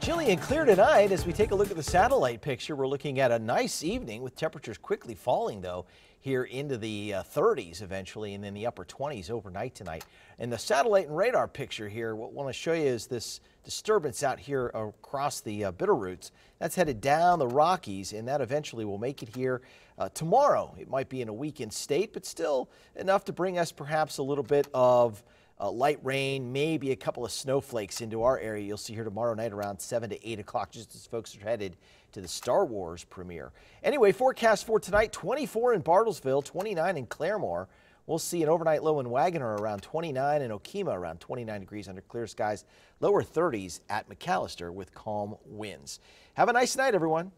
Chilly and clear tonight as we take a look at the satellite picture. We're looking at a nice evening with temperatures quickly falling, though, here into the 30s eventually and then the upper 20s overnight tonight. And the satellite and radar picture here, what I want to show you is this disturbance out here across the Bitterroots. That's headed down the Rockies, and that eventually will make it here tomorrow. It might be in a weakened state, but still enough to bring us perhaps a little bit of light rain, maybe a couple of snowflakes into our area. You'll see here tomorrow night around 7 to 8 o'clock, just as folks are headed to the Star Wars premiere. Anyway, forecast for tonight, 24 in Bartlesville, 29 in Claremore. We'll see an overnight low in Wagoner around 29 and Okmulgee around 29 degrees under clear skies, lower 30s at McAlester with calm winds. Have a nice night, everyone.